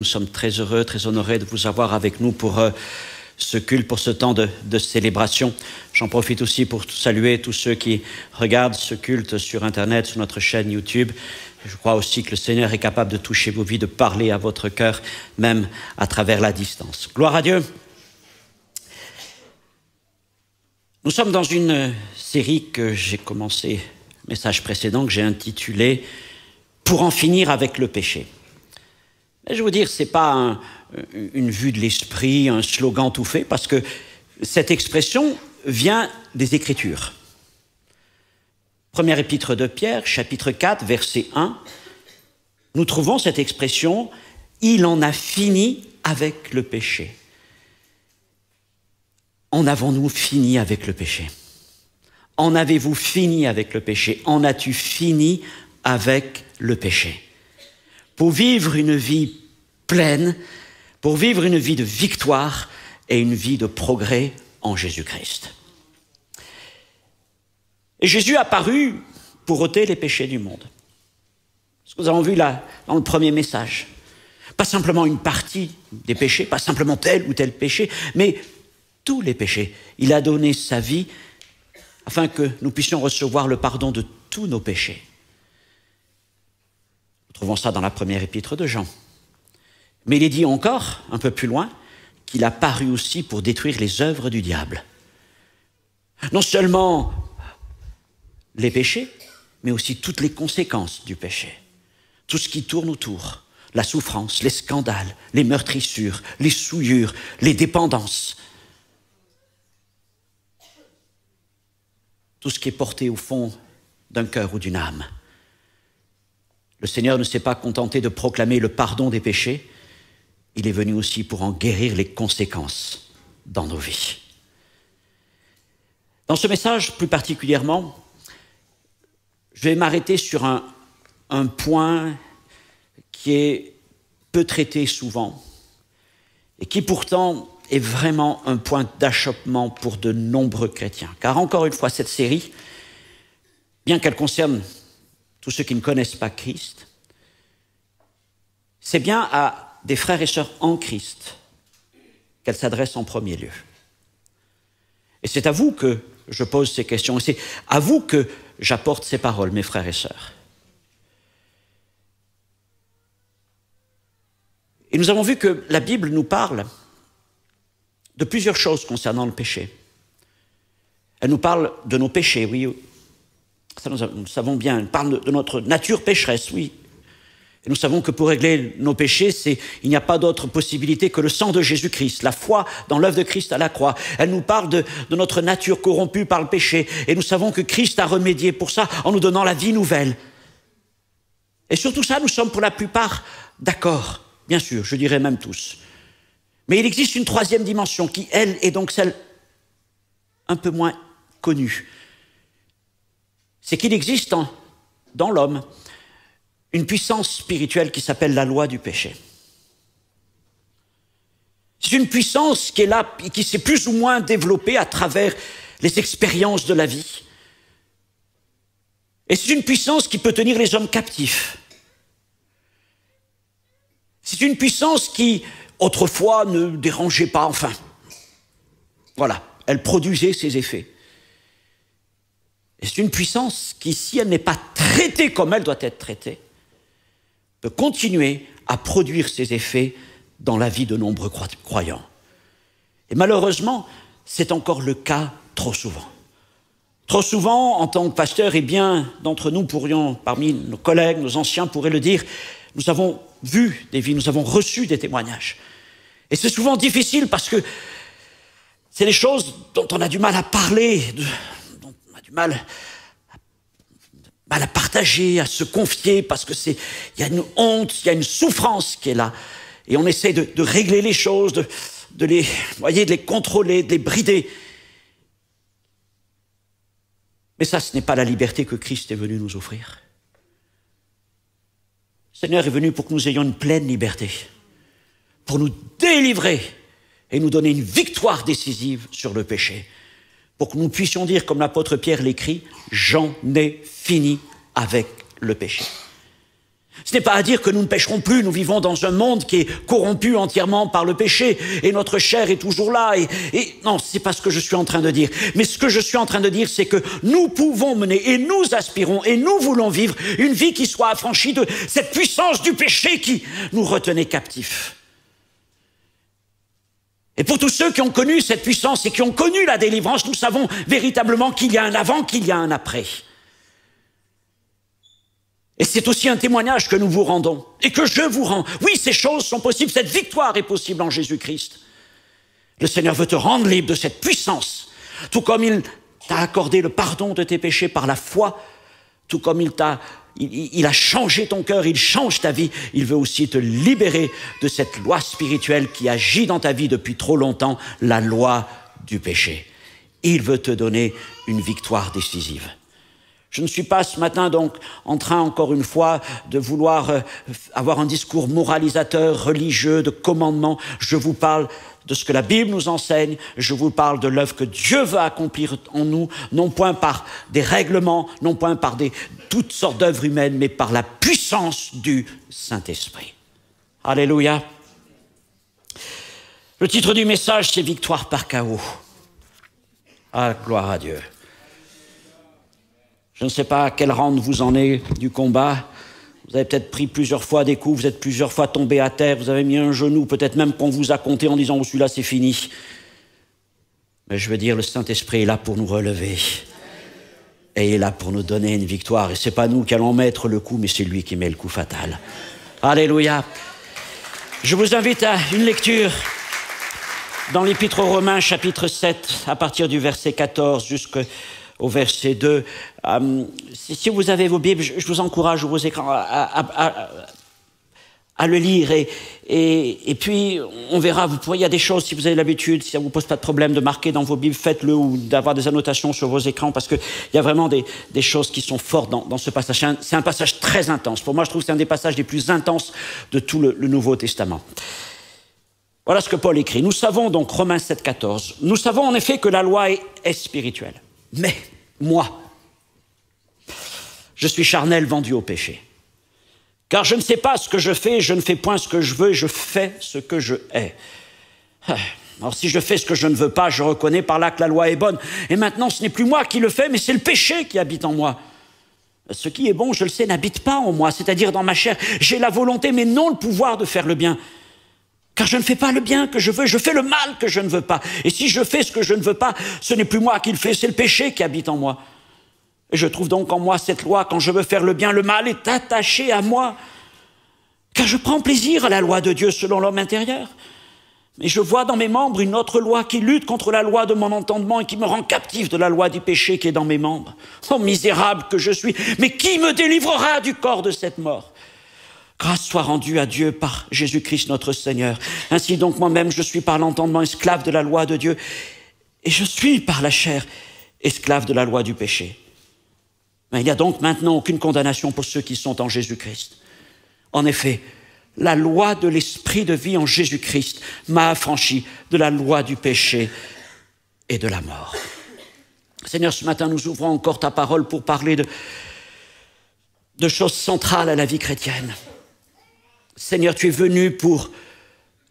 Nous sommes très heureux, très honorés de vous avoir avec nous pour ce culte, pour ce temps de célébration. J'en profite aussi pour saluer tous ceux qui regardent ce culte sur Internet, sur notre chaîne YouTube. Je crois aussi que le Seigneur est capable de toucher vos vies, de parler à votre cœur, même à travers la distance. Gloire à Dieu. Nous sommes dans une série que j'ai commencée, le message précédent, que j'ai intitulé « Pour en finir avec le péché ». Je vais vous dire, ce n'est pas une vue de l'esprit, un slogan tout fait, parce que cette expression vient des Écritures. Première épître de Pierre, chapitre 4, verset 1, nous trouvons cette expression « Il en a fini avec le péché ». En avons-nous fini avec le péché? En avez-vous fini avec le péché? En as-tu fini avec le péché? Pour vivre une vie pleine, pour vivre une vie de victoire et une vie de progrès en Jésus-Christ. Et Jésus apparut pour ôter les péchés du monde. Ce que nous avons vu là, dans le premier message. Pas simplement une partie des péchés, pas simplement tel ou tel péché, mais tous les péchés. Il a donné sa vie afin que nous puissions recevoir le pardon de tous nos péchés. Nous trouvons ça dans la première épître de Jean. Mais il est dit encore, un peu plus loin, qu'il a paru aussi pour détruire les œuvres du diable. Non seulement les péchés, mais aussi toutes les conséquences du péché. Tout ce qui tourne autour, la souffrance, les scandales, les meurtrissures, les souillures, les dépendances. Tout ce qui est porté au fond d'un cœur ou d'une âme. Le Seigneur ne s'est pas contenté de proclamer le pardon des péchés, il est venu aussi pour en guérir les conséquences dans nos vies. Dans ce message plus particulièrement, je vais m'arrêter sur un point qui est peu traité souvent et qui pourtant est vraiment un point d'achoppement pour de nombreux chrétiens. Car encore une fois, cette série, bien qu'elle concerne tous ceux qui ne connaissent pas Christ, c'est bien à des frères et sœurs en Christ qu'elle s'adresse en premier lieu. Et c'est à vous que je pose ces questions, et c'est à vous que j'apporte ces paroles, mes frères et sœurs. Et nous avons vu que la Bible nous parle de plusieurs choses concernant le péché. Elle nous parle de nos péchés, oui, ça, nous savons bien, elle parle de notre nature pécheresse, oui. Et nous savons que pour régler nos péchés, il n'y a pas d'autre possibilité que le sang de Jésus-Christ, la foi dans l'œuvre de Christ à la croix. Elle nous parle de notre nature corrompue par le péché. Et nous savons que Christ a remédié pour ça en nous donnant la vie nouvelle. Et sur tout ça, nous sommes pour la plupart d'accord, bien sûr, je dirais même tous. Mais il existe une troisième dimension qui, elle, est donc celle un peu moins connue. C'est qu'il existe dans l'homme une puissance spirituelle qui s'appelle la loi du péché. C'est une puissance qui est là et qui s'est plus ou moins développée à travers les expériences de la vie. Et c'est une puissance qui peut tenir les hommes captifs. C'est une puissance qui, autrefois, ne dérangeait pas, enfin. Voilà, elle produisait ses effets. Et c'est une puissance qui, si elle n'est pas traitée comme elle doit être traitée, peut continuer à produire ses effets dans la vie de nombreux croyants. Et malheureusement, c'est encore le cas trop souvent. Trop souvent, en tant que pasteur, et bien d'entre nous pourrions, parmi nos collègues, nos anciens pourraient le dire, nous avons vu des vies, nous avons reçu des témoignages. Et c'est souvent difficile parce que c'est des choses dont on a du mal à parler, mal à partager, à se confier, parce que il y a une honte, il y a une souffrance qui est là. Et on essaie de régler les choses, de les contrôler, de les brider. Mais ça, ce n'est pas la liberté que Christ est venu nous offrir. Le Seigneur est venu pour que nous ayons une pleine liberté, pour nous délivrer et nous donner une victoire décisive sur le péché. Pour que nous puissions dire, comme l'apôtre Pierre l'écrit, « J'en ai fini avec le péché ». Ce n'est pas à dire que nous ne pécherons plus, nous vivons dans un monde qui est corrompu entièrement par le péché, et notre chair est toujours là. Non, ce n'est pas ce que je suis en train de dire. Mais ce que je suis en train de dire, c'est que nous pouvons mener, et nous aspirons, et nous voulons vivre une vie qui soit affranchie de cette puissance du péché qui nous retenait captifs. Et pour tous ceux qui ont connu cette puissance et qui ont connu la délivrance, nous savons véritablement qu'il y a un avant, qu'il y a un après. Et c'est aussi un témoignage que nous vous rendons et que je vous rends. Oui, ces choses sont possibles, cette victoire est possible en Jésus-Christ. Le Seigneur veut te rendre libre de cette puissance, tout comme il t'a accordé le pardon de tes péchés par la foi, tout comme il a changé ton cœur, il change ta vie, il veut aussi te libérer de cette loi spirituelle qui agit dans ta vie depuis trop longtemps, la loi du péché. Il veut te donner une victoire décisive. Je ne suis pas ce matin donc en train, encore une fois, de vouloir avoir un discours moralisateur, religieux, de commandement. Je vous parle de ce que la Bible nous enseigne, je vous parle de l'œuvre que Dieu veut accomplir en nous, non point par des règlements, non point par toutes sortes d'œuvres humaines, mais par la puissance du Saint-Esprit. Alléluia. Le titre du message, c'est « Victoire par chaos ». Ah, gloire à Dieu. Je ne sais pas à quel round vous en êtes du combat. Vous avez peut-être pris plusieurs fois des coups, vous êtes plusieurs fois tombé à terre, vous avez mis un genou, peut-être même qu'on vous a compté en disant « Oh, celui-là, c'est fini ». Mais je veux dire, le Saint-Esprit est là pour nous relever. Et il est là pour nous donner une victoire. Et ce n'est pas nous qui allons mettre le coup, mais c'est lui qui met le coup fatal. Alléluia. Je vous invite à une lecture dans l'Épître aux Romains, chapitre 7, à partir du verset 14 jusqu'au verset 2. Si vous avez vos Bibles, je vous encourage vos écrans à le lire et puis on verra. Il y a des choses, si vous avez l'habitude, si ça ne vous pose pas de problème de marquer dans vos Bibles, faites-le, ou d'avoir des annotations sur vos écrans, parce qu'il y a vraiment des choses qui sont fortes dans ce passage. C'est un passage très intense. Pour moi, je trouve que c'est un des passages les plus intenses de tout le Nouveau Testament. Voilà ce que Paul écrit. Nous savons donc, Romains 7, 14, nous savons en effet que la loi est spirituelle, mais moi, je suis charnel, vendu au péché. Car je ne sais pas ce que je fais, je ne fais point ce que je veux, je fais ce que je hais. Alors si je fais ce que je ne veux pas, je reconnais par là que la loi est bonne. Et maintenant, ce n'est plus moi qui le fais, mais c'est le péché qui habite en moi. Ce qui est bon, je le sais, n'habite pas en moi, c'est-à-dire dans ma chair. J'ai la volonté, mais non le pouvoir de faire le bien. Car je ne fais pas le bien que je veux, je fais le mal que je ne veux pas. Et si je fais ce que je ne veux pas, ce n'est plus moi qui le fais, c'est le péché qui habite en moi. Et je trouve donc en moi cette loi, quand je veux faire le bien, le mal est attaché à moi. Car je prends plaisir à la loi de Dieu selon l'homme intérieur. Mais je vois dans mes membres une autre loi qui lutte contre la loi de mon entendement et qui me rend captif de la loi du péché qui est dans mes membres. Oh, misérable que je suis, mais qui me délivrera du corps de cette mort ? Grâce soit rendue à Dieu par Jésus-Christ notre Seigneur. Ainsi donc moi-même, je suis par l'entendement esclave de la loi de Dieu, et je suis par la chair esclave de la loi du péché. Mais il n'y a donc maintenant aucune condamnation pour ceux qui sont en Jésus-Christ. En effet, la loi de l'esprit de vie en Jésus-Christ m'a affranchi de la loi du péché et de la mort. Seigneur, ce matin, nous ouvrons encore ta parole pour parler de choses centrales à la vie chrétienne. Seigneur, tu es venu pour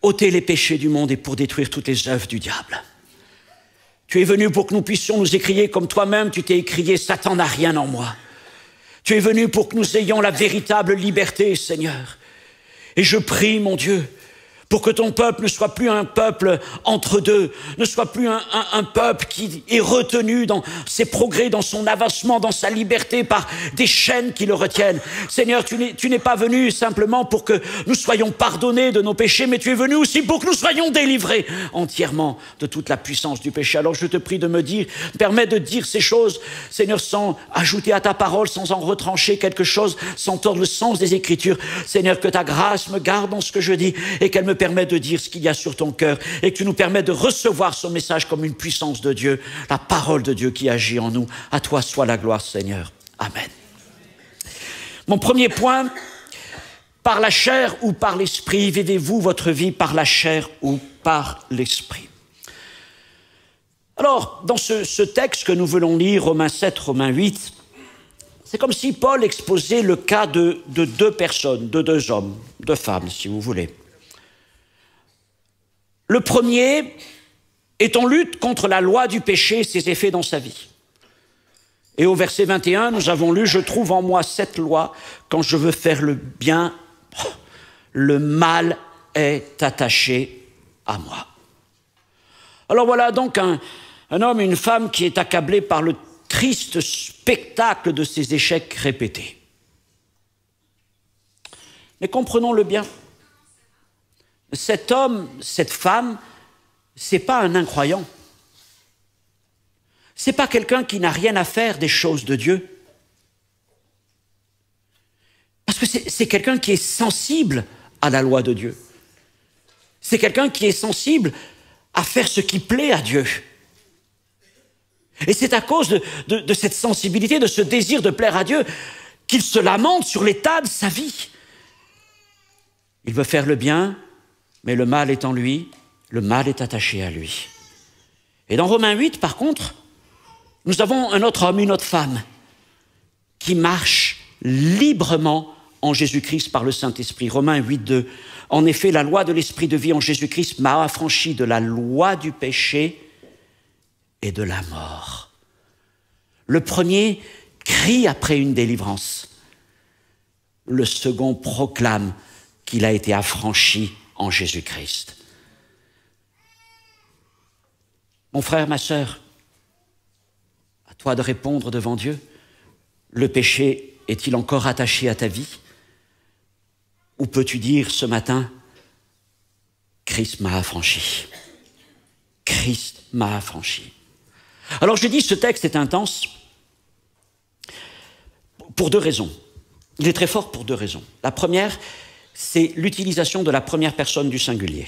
ôter les péchés du monde et pour détruire toutes les œuvres du diable. Tu es venu pour que nous puissions nous écrier comme toi-même, tu t'es écrié « Satan n'a rien en moi ». Tu es venu pour que nous ayons la véritable liberté, Seigneur. Et je prie, mon Dieu, pour que ton peuple ne soit plus un peuple entre deux, ne soit plus un peuple qui est retenu dans ses progrès, dans son avancement, dans sa liberté, par des chaînes qui le retiennent. Seigneur, tu n'es pas venu simplement pour que nous soyons pardonnés de nos péchés, mais tu es venu aussi pour que nous soyons délivrés entièrement de toute la puissance du péché. Alors je te prie de permets de dire ces choses, Seigneur, sans ajouter à ta parole, sans en retrancher quelque chose, sans tordre le sens des Écritures. Seigneur, que ta grâce me garde dans ce que je dis et qu'elle me permet de dire ce qu'il y a sur ton cœur et que tu nous permets de recevoir ce message comme une puissance de Dieu, la parole de Dieu qui agit en nous. À toi soit la gloire, Seigneur. Amen. Mon premier point, par la chair ou par l'esprit, vivez-vous votre vie par la chair ou par l'esprit? Alors, dans ce texte que nous voulons lire, Romains 7, Romains 8, C'est comme si Paul exposait le cas de deux personnes, de deux hommes, deux femmes, si vous voulez. Le premier est en lutte contre la loi du péché et ses effets dans sa vie. Et au verset 21, nous avons lu « Je trouve en moi cette loi, quand je veux faire le bien, le mal est attaché à moi. » Alors voilà donc un homme et une femme qui est accablé par le triste spectacle de ces échecs répétés. Mais comprenons-le bien. Cet homme, cette femme, ce n'est pas un incroyant. Ce n'est pas quelqu'un qui n'a rien à faire des choses de Dieu. Parce que c'est quelqu'un qui est sensible à la loi de Dieu. C'est quelqu'un qui est sensible à faire ce qui plaît à Dieu. Et c'est à cause de cette sensibilité, de ce désir de plaire à Dieu, qu'il se lamente sur l'état de sa vie. Il veut faire le bien, mais le mal est en lui, le mal est attaché à lui. Et dans Romains 8, par contre, nous avons un autre homme, une autre femme, qui marche librement en Jésus-Christ par le Saint-Esprit. Romains 8, 2. En effet, la loi de l'Esprit de vie en Jésus-Christ m'a affranchi de la loi du péché et de la mort. Le premier crie après une délivrance. Le second proclame qu'il a été affranchi en Jésus-Christ. Mon frère, ma sœur, à toi de répondre devant Dieu. Le péché est-il encore attaché à ta vie? Ou peux-tu dire ce matin, Christ m'a affranchi. Christ m'a affranchi. Alors je dis, ce texte est intense pour deux raisons. Il est très fort pour deux raisons. La première, c'est l'utilisation de la première personne du singulier.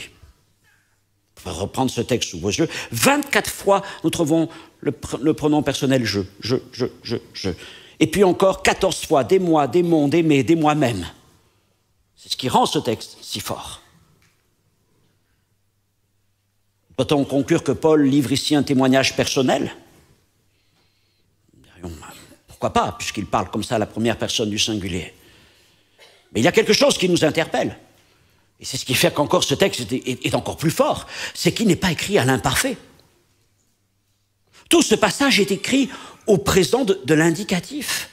On va reprendre ce texte sous vos yeux. 24 fois, nous trouvons le pronom personnel « je ». Et puis encore 14 fois « des moi », « des mon », « des mes », « des moi-même ». C'est ce qui rend ce texte si fort. Peut-on conclure que Paul livre ici un témoignage personnel? Pourquoi pas, puisqu'il parle comme ça à la première personne du singulier. Mais il y a quelque chose qui nous interpelle. Et c'est ce qui fait qu'encore ce texte est encore plus fort. C'est qu'il n'est pas écrit à l'imparfait. Tout ce passage est écrit au présent de l'indicatif.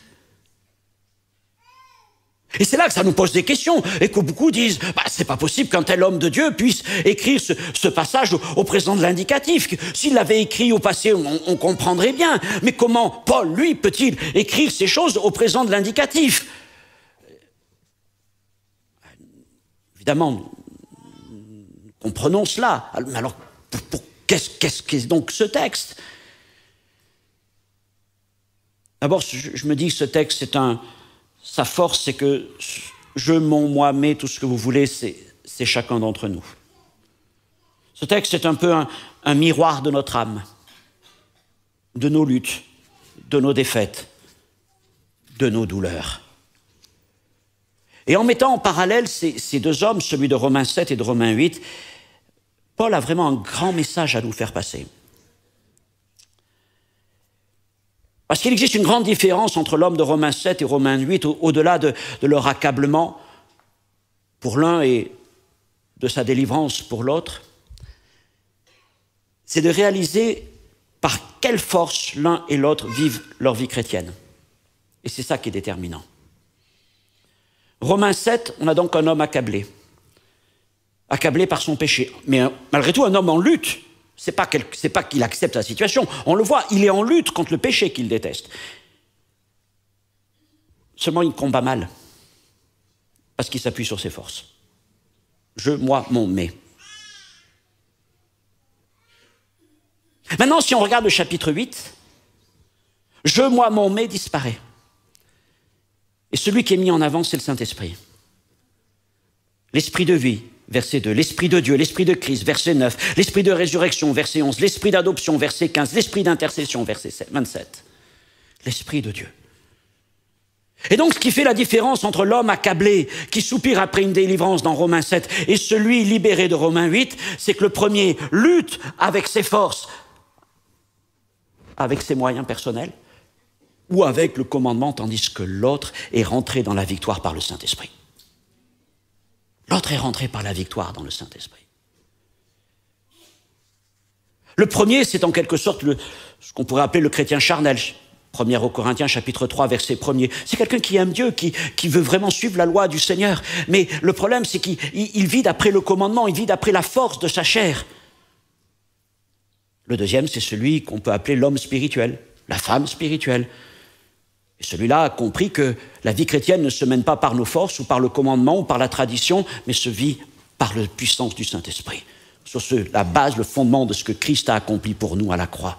Et c'est là que ça nous pose des questions, et que beaucoup disent « c'est pas possible qu'un tel homme de Dieu puisse écrire ce passage au présent de l'indicatif. S'il l'avait écrit au passé, on comprendrait bien. Mais comment Paul, lui, peut-il écrire ces choses au présent de l'indicatif ?» Évidemment, comprenons cela. Mais alors, qu'est-ce qu'est donc ce texte? D'abord, je me dis que ce texte, sa force, c'est que je, mon, moi, mais, tout ce que vous voulez, c'est chacun d'entre nous. Ce texte, c'est un peu un miroir de notre âme, de nos luttes, de nos défaites, de nos douleurs. Et en mettant en parallèle ces deux hommes, celui de Romains 7 et de Romains 8, Paul a vraiment un grand message à nous faire passer. Parce qu'il existe une grande différence entre l'homme de Romains 7 et Romains 8, au-delà de leur accablement pour l'un et de sa délivrance pour l'autre. C'est de réaliser par quelle force l'un et l'autre vivent leur vie chrétienne. Et c'est ça qui est déterminant. Romains 7, on a donc un homme accablé. Accablé par son péché. Mais malgré tout, un homme en lutte. Ce n'est pas qu'il accepte la situation. On le voit, il est en lutte contre le péché qu'il déteste. Seulement, il combat mal. Parce qu'il s'appuie sur ses forces. Je, moi, mon, mais. Maintenant, si on regarde le chapitre 8, je, moi, mon, mais disparaît. Et celui qui est mis en avant, c'est le Saint-Esprit. L'Esprit de vie, verset 2. L'Esprit de Dieu, l'Esprit de Christ, verset 9. L'Esprit de résurrection, verset 11. L'Esprit d'adoption, verset 15. L'Esprit d'intercession, verset 27. L'Esprit de Dieu. Et donc, ce qui fait la différence entre l'homme accablé, qui soupire après une délivrance dans Romains 7, et celui libéré de Romains 8, c'est que le premier lutte avec ses forces, avec ses moyens personnels, ou avec le commandement, tandis que l'autre est rentré dans la victoire par le Saint-Esprit. L'autre est rentré par la victoire dans le Saint-Esprit. Le premier, c'est en quelque sorte ce qu'on pourrait appeler le chrétien charnel. 1 Corinthiens, chapitre 3, verset 1er. C'est quelqu'un qui aime Dieu, qui veut vraiment suivre la loi du Seigneur. Mais le problème, c'est qu'il vit d'après le commandement, il vit d'après la force de sa chair. Le deuxième, c'est celui qu'on peut appeler l'homme spirituel, la femme spirituelle. Et celui-là a compris que la vie chrétienne ne se mène pas par nos forces, ou par le commandement, ou par la tradition, mais se vit par la puissance du Saint-Esprit. Sur la base, le fondement de ce que Christ a accompli pour nous à la croix.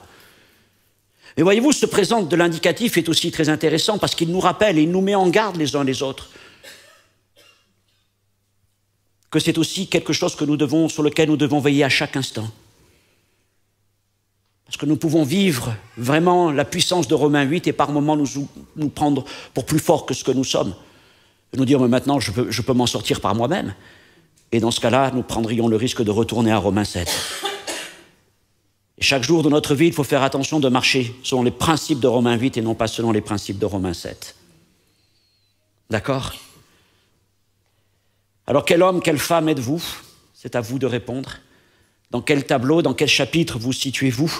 Mais voyez-vous, ce présent de l'indicatif est aussi très intéressant parce qu'il nous rappelle et il nous met en garde les uns les autres. Que c'est aussi quelque chose que sur lequel nous devons veiller à chaque instant. Parce que nous pouvons vivre vraiment la puissance de Romains 8 et par moments nous prendre pour plus forts que ce que nous sommes. Nous dire, mais maintenant je peux m'en sortir par moi-même. Et dans ce cas-là, nous prendrions le risque de retourner à Romains 7. Et chaque jour de notre vie, il faut faire attention de marcher selon les principes de Romains 8 et non pas selon les principes de Romains 7. D'accord? Alors quel homme, quelle femme êtes-vous? C'est à vous de répondre. Dans quel tableau, dans quel chapitre vous situez-vous?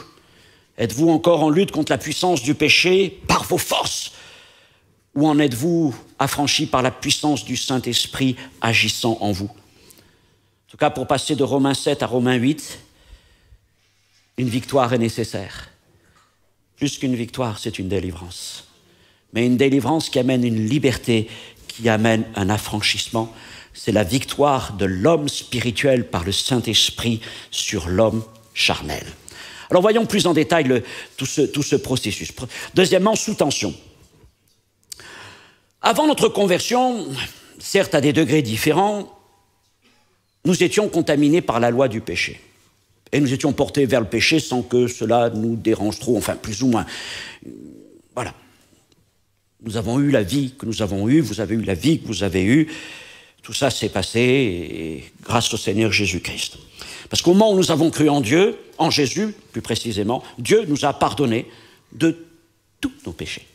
Êtes-vous encore en lutte contre la puissance du péché par vos forces? Ou en êtes-vous affranchi par la puissance du Saint-Esprit agissant en vous? En tout cas, pour passer de Romains 7 à Romains 8, une victoire est nécessaire. Plus qu'une victoire, c'est une délivrance. Mais une délivrance qui amène une liberté, qui amène un affranchissement. C'est la victoire de l'homme spirituel par le Saint-Esprit sur l'homme charnel. Alors voyons plus en détail tout ce processus. Deuxièmement, sous tension. Avant notre conversion, certes à des degrés différents, nous étions contaminés par la loi du péché. Et nous étions portés vers le péché sans que cela nous dérange trop, enfin plus ou moins. Voilà. Nous avons eu la vie que nous avons eue, vous avez eu la vie que vous avez eue. Tout ça s'est passé et grâce au Seigneur Jésus-Christ. Parce qu'au moment où nous avons cru en Dieu, en Jésus plus précisément, Dieu nous a pardonné de tous nos péchés.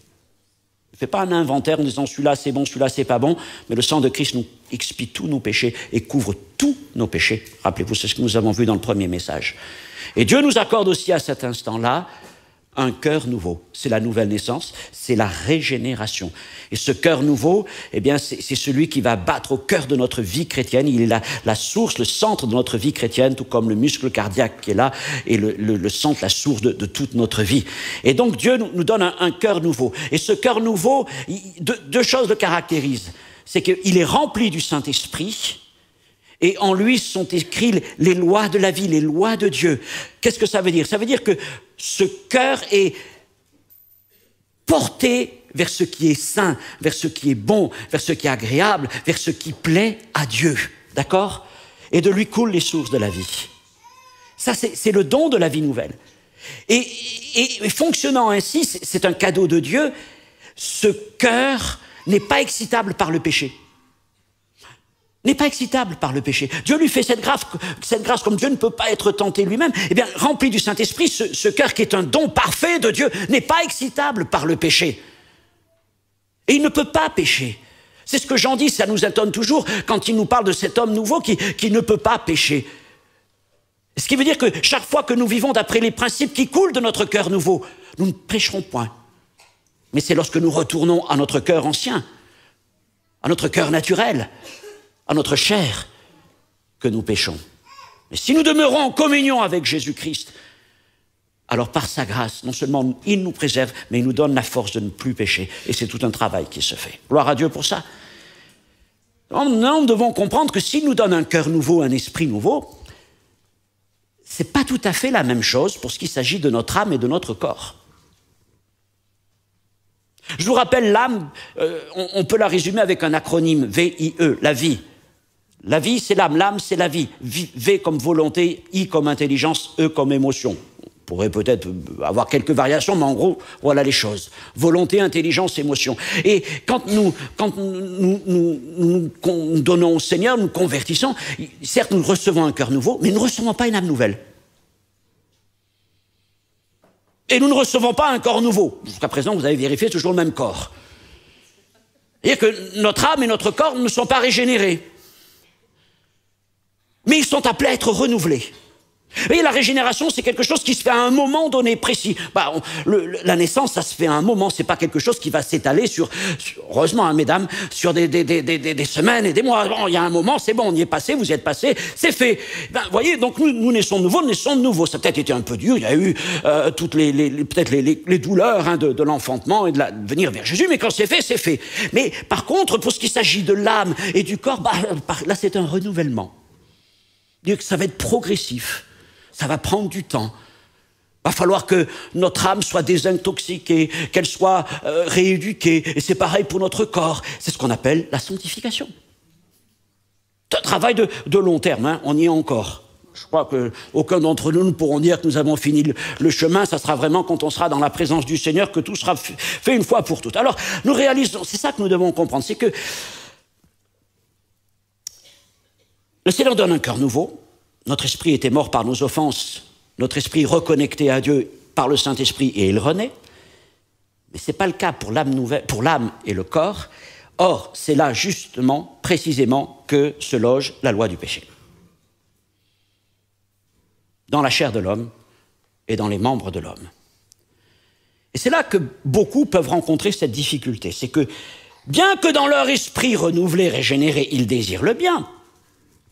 Ne fait pas un inventaire en disant celui-là c'est bon, celui-là c'est pas bon, mais le sang de Christ nous expie tous nos péchés et couvre tous nos péchés. Rappelez-vous, c'est ce que nous avons vu dans le premier message. Et Dieu nous accorde aussi à cet instant-là un cœur nouveau. C'est la nouvelle naissance, c'est la régénération. Et ce cœur nouveau, eh bien, c'est celui qui va battre au cœur de notre vie chrétienne. Il est la source, le centre de notre vie chrétienne, tout comme le muscle cardiaque qui est là, et le centre, la source de toute notre vie. Et donc Dieu nous donne un cœur nouveau. Et ce cœur nouveau, deux choses le caractérisent. C'est qu'il est rempli du Saint-Esprit, et en lui sont écrites les lois de la vie, les lois de Dieu. Qu'est-ce que ça veut dire? Ça veut dire que ce cœur est porté vers ce qui est saint, vers ce qui est bon, vers ce qui est agréable, vers ce qui plaît à Dieu. D'accord? Et de lui coulent les sources de la vie. Ça, c'est le don de la vie nouvelle. Et fonctionnant ainsi, c'est un cadeau de Dieu, ce cœur n'est pas excitable par le péché. N'est pas excitable par le péché. Dieu lui fait cette grâce comme Dieu ne peut pas être tenté lui-même. Eh bien, rempli du Saint-Esprit, ce cœur qui est un don parfait de Dieu n'est pas excitable par le péché. Et il ne peut pas pécher. C'est ce que Jean dit, ça nous étonne toujours quand il nous parle de cet homme nouveau qui ne peut pas pécher. Ce qui veut dire que chaque fois que nous vivons d'après les principes qui coulent de notre cœur nouveau, nous ne pécherons point. Mais c'est lorsque nous retournons à notre cœur ancien, à notre cœur naturel, à notre chair que nous péchons. Mais si nous demeurons en communion avec Jésus-Christ, alors par sa grâce, non seulement il nous préserve, mais il nous donne la force de ne plus pécher. Et c'est tout un travail qui se fait. Gloire à Dieu pour ça. Nous devons comprendre que s'il nous donne un cœur nouveau, un esprit nouveau, ce n'est pas tout à fait la même chose pour ce qu'il s'agit de notre âme et de notre corps. Je vous rappelle, l'âme, on peut la résumer avec un acronyme, V-I-E, la vie. La vie, c'est l'âme. L'âme, c'est la vie. V comme volonté, I comme intelligence, E comme émotion. On pourrait peut-être avoir quelques variations, mais en gros, voilà les choses. Volonté, intelligence, émotion. Et quand nous donnons au Seigneur, nous convertissons, certes, nous recevons un cœur nouveau, mais nous ne recevons pas une âme nouvelle. Et nous ne recevons pas un corps nouveau. Jusqu'à présent, vous avez vérifié, c'est toujours le même corps. C'est-à-dire que notre âme et notre corps ne sont pas régénérés. Mais ils sont appelés à être renouvelés. Vous voyez, la régénération, c'est quelque chose qui se fait à un moment donné précis. Bah, la naissance, ça se fait à un moment, c'est pas quelque chose qui va s'étaler sur, heureusement, hein, mesdames, sur des semaines et des mois. Bon, il y a un moment, c'est bon, on y est passé, vous y êtes passé, c'est fait. Vous voyez, donc nous naissons de nouveau, Ça a peut-être été un peu dur, il y a eu toutes les douleurs hein, de l'enfantement et de venir vers Jésus, mais quand c'est fait, c'est fait. Mais par contre, pour ce qui s'agit de l'âme et du corps, bah, là, c'est un renouvellement. Dieu que ça va être progressif. Ça va prendre du temps. Il va falloir que notre âme soit désintoxiquée, qu'elle soit rééduquée. Et c'est pareil pour notre corps. C'est ce qu'on appelle la sanctification. C'est un travail de long terme, hein. On y est encore. Je crois qu'aucun d'entre nous ne pourront dire que nous avons fini le chemin. Ça sera vraiment quand on sera dans la présence du Seigneur que tout sera fait une fois pour toutes. Alors, nous réalisons, c'est ça que nous devons comprendre, c'est que le Seigneur donne un cœur nouveau. Notre esprit était mort par nos offenses, notre esprit reconnecté à Dieu par le Saint-Esprit et il renaît. Mais ce n'est pas le cas pour l'âme et le corps. Or, c'est là justement, précisément, que se loge la loi du péché. Dans la chair de l'homme et dans les membres de l'homme. Et c'est là que beaucoup peuvent rencontrer cette difficulté. C'est que, bien que dans leur esprit renouvelé, régénéré, ils désirent le bien,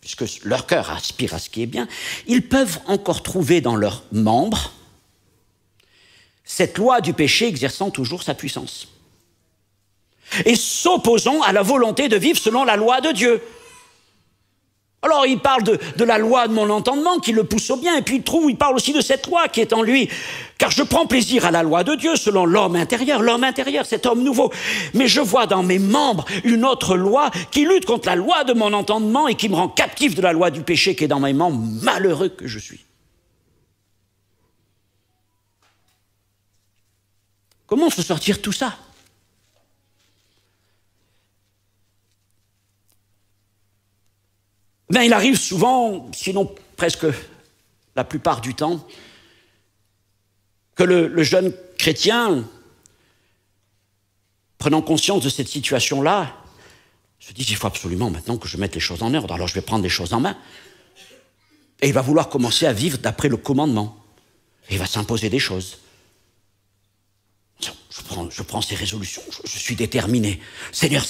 puisque leur cœur aspire à ce qui est bien, ils peuvent encore trouver dans leurs membres cette loi du péché exerçant toujours sa puissance et s'opposant à la volonté de vivre selon la loi de Dieu. Alors il parle de la loi de mon entendement qui le pousse au bien et puis il parle aussi de cette loi qui est en lui. Car je prends plaisir à la loi de Dieu selon l'homme intérieur, cet homme nouveau. Mais je vois dans mes membres une autre loi qui lutte contre la loi de mon entendement et qui me rend captif de la loi du péché qui est dans mes membres, malheureux que je suis. Comment se sortir de tout ça ? Ben, il arrive souvent, sinon presque la plupart du temps, que le jeune chrétien, prenant conscience de cette situation-là, se dit « il faut absolument maintenant que je mette les choses en ordre, alors je vais prendre les choses en main ». Et il va vouloir commencer à vivre d'après le commandement. Et il va s'imposer des choses. Je prends ces résolutions, je suis déterminé. Seigneur,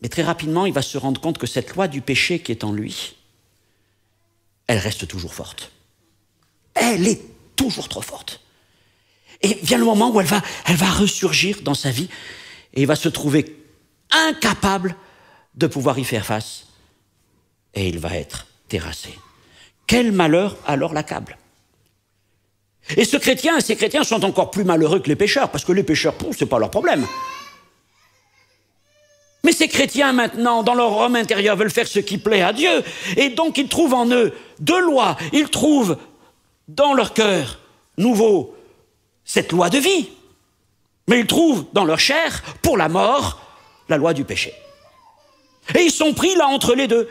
mais très rapidement, il va se rendre compte que cette loi du péché qui est en lui, elle reste toujours forte. Elle est toujours trop forte. Et vient le moment où elle va ressurgir dans sa vie et il va se trouver incapable de pouvoir y faire face. Et il va être terrassé. Quel malheur alors l'accable. Et ces chrétiens sont encore plus malheureux que les pécheurs, parce que les pécheurs, c'est pas leur problème. Mais ces chrétiens maintenant, dans leur homme intérieur, veulent faire ce qui plaît à Dieu. Et donc ils trouvent en eux deux lois. Ils trouvent dans leur cœur nouveau cette loi de vie. Mais ils trouvent dans leur chair, pour la mort, la loi du péché. Et ils sont pris là entre les deux.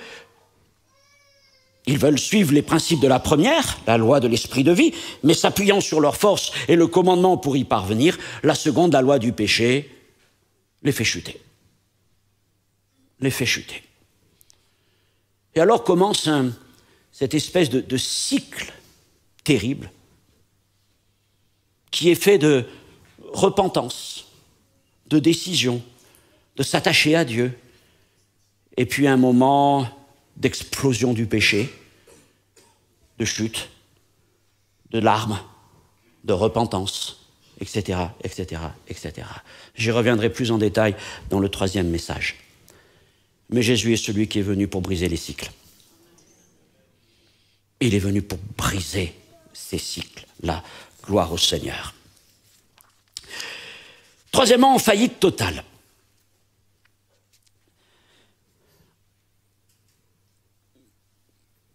Ils veulent suivre les principes de la première, la loi de l'esprit de vie, mais s'appuyant sur leur force et le commandement pour y parvenir, la seconde, la loi du péché, les fait chuter. Les fait chuter. Et alors commence cette espèce de cycle terrible qui est fait de repentance, de décision, de s'attacher à Dieu, et puis un moment d'explosion du péché, de chute, de larmes, de repentance, etc., etc., etc. J'y reviendrai plus en détail dans le troisième message. Mais Jésus est celui qui est venu pour briser les cycles. Il est venu pour briser ces cycles-là. Gloire au Seigneur. Troisièmement, en faillite totale.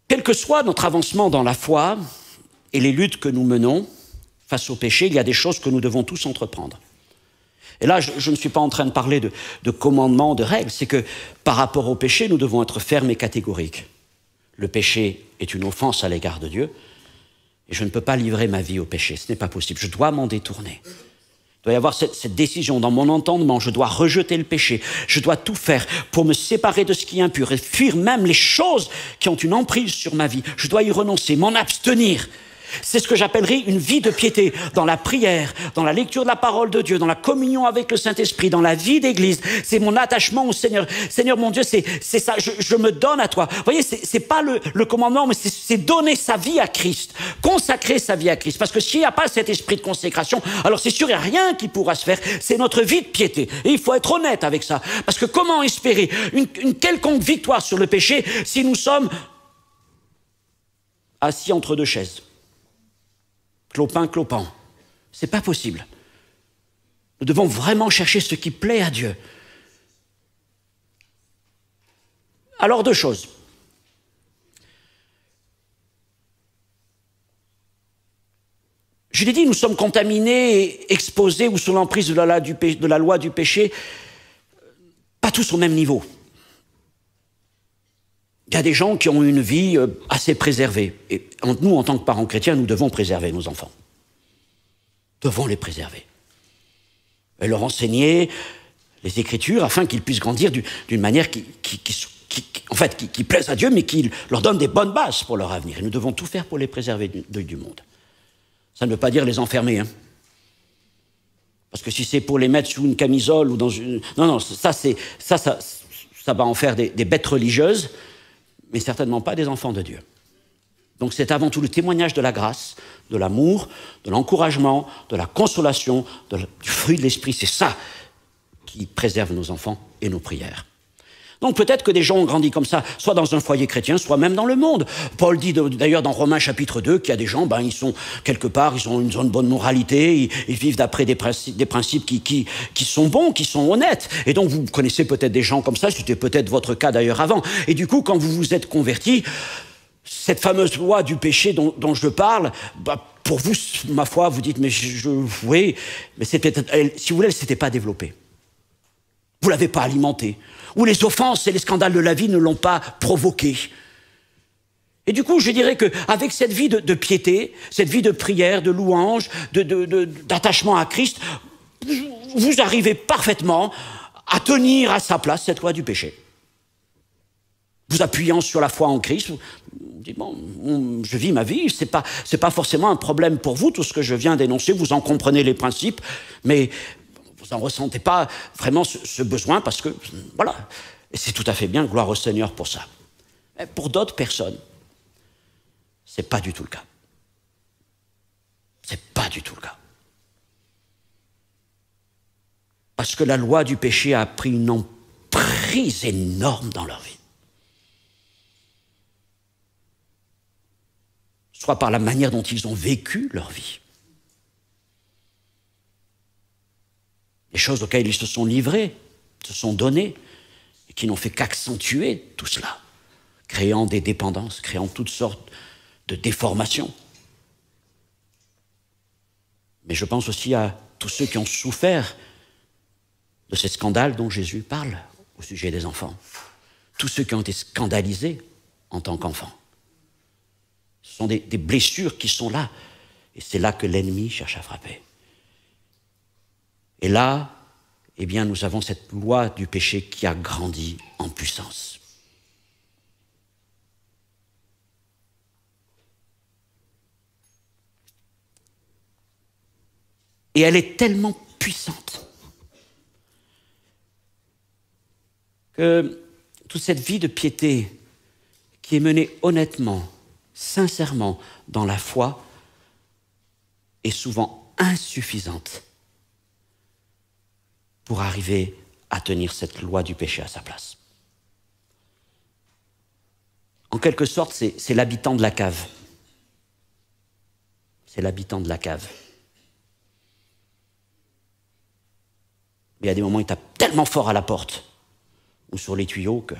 Quel que soit notre avancement dans la foi et les luttes que nous menons face au péché, il y a des choses que nous devons tous entreprendre. Et là, je ne suis pas en train de parler de commandements, de règles. C'est que par rapport au péché, nous devons être fermes et catégoriques. Le péché est une offense à l'égard de Dieu. Et je ne peux pas livrer ma vie au péché, ce n'est pas possible. Je dois m'en détourner. Il doit y avoir cette décision dans mon entendement. Je dois rejeter le péché. Je dois tout faire pour me séparer de ce qui est impur et fuir même les choses qui ont une emprise sur ma vie. Je dois y renoncer, m'en abstenir. C'est ce que j'appellerais une vie de piété, dans la prière, dans la lecture de la parole de Dieu, dans la communion avec le Saint-Esprit, dans la vie d'église. C'est mon attachement au Seigneur. Seigneur mon Dieu, c'est ça, je me donne à toi. Vous voyez, c'est pas le commandement, mais c'est donner sa vie à Christ, consacrer sa vie à Christ. Parce que s'il n'y a pas cet esprit de consécration, alors c'est sûr, il n'y a rien qui pourra se faire. C'est notre vie de piété. Et il faut être honnête avec ça. Parce que comment espérer une quelconque victoire sur le péché si nous sommes assis entre deux chaises ? Clopin, clopin. C'est pas possible. Nous devons vraiment chercher ce qui plaît à Dieu. Alors, deux choses. Je l'ai dit, nous sommes contaminés et exposés ou sous l'emprise de la loi du péché, pas tous au même niveau. Il y a des gens qui ont une vie assez préservée. Et nous, en tant que parents chrétiens, nous devons préserver nos enfants. Nous devons les préserver. Et leur enseigner les Écritures afin qu'ils puissent grandir d'une manière qui plaise à Dieu, mais qui leur donne des bonnes bases pour leur avenir. Et nous devons tout faire pour les préserver du monde. Ça ne veut pas dire les enfermer, hein. Parce que si c'est pour les mettre sous une camisole ou dans une... Non, non, ça va en faire des bêtes religieuses, mais certainement pas des enfants de Dieu. Donc c'est avant tout le témoignage de la grâce, de l'amour, de l'encouragement, de la consolation, du fruit de l'esprit. C'est ça qui préserve nos enfants et nos prières. Donc peut-être que des gens ont grandi comme ça, soit dans un foyer chrétien, soit même dans le monde. Paul dit d'ailleurs dans Romains chapitre 2 qu'il y a des gens, ils sont quelque part, ils ont une bonne moralité, ils vivent d'après des principes qui sont bons, qui sont honnêtes. Et donc vous connaissez peut-être des gens comme ça, c'était peut-être votre cas d'ailleurs avant. Et du coup, quand vous vous êtes convertis, cette fameuse loi du péché dont je parle, pour vous, ma foi, vous dites, mais oui, mais si vous voulez, elle ne s'était pas développée. Vous ne l'avez pas alimentée. Où les offenses et les scandales de la vie ne l'ont pas provoqué. Et du coup, je dirais qu'avec cette vie de piété, cette vie de prière, de louange, d'attachement à Christ, vous arrivez parfaitement à tenir à sa place cette loi du péché. Vous appuyant sur la foi en Christ, vous dites, bon, je vis ma vie, c'est pas forcément un problème pour vous, tout ce que je viens d'énoncer, vous en comprenez les principes, mais... Vous n'en ressentez pas vraiment ce besoin parce que, voilà, c'est tout à fait bien, gloire au Seigneur pour ça. Mais pour d'autres personnes, c'est pas du tout le cas. C'est pas du tout le cas. Parce que la loi du péché a pris une emprise énorme dans leur vie. Soit par la manière dont ils ont vécu leur vie, les choses auxquelles ils se sont livrés, se sont donnés, et qui n'ont fait qu'accentuer tout cela, créant des dépendances, créant toutes sortes de déformations. Mais je pense aussi à tous ceux qui ont souffert de ces scandales dont Jésus parle au sujet des enfants. Tous ceux qui ont été scandalisés en tant qu'enfants. Ce sont des blessures qui sont là, et c'est là que l'ennemi cherche à frapper. Et là, eh bien, nous avons cette loi du péché qui a grandi en puissance. Et elle est tellement puissante que toute cette vie de piété qui est menée honnêtement, sincèrement, dans la foi, est souvent insuffisante pour arriver à tenir cette loi du péché à sa place. En quelque sorte, c'est l'habitant de la cave. C'est l'habitant de la cave. Il y a des moments où il tape tellement fort à la porte ou sur les tuyaux que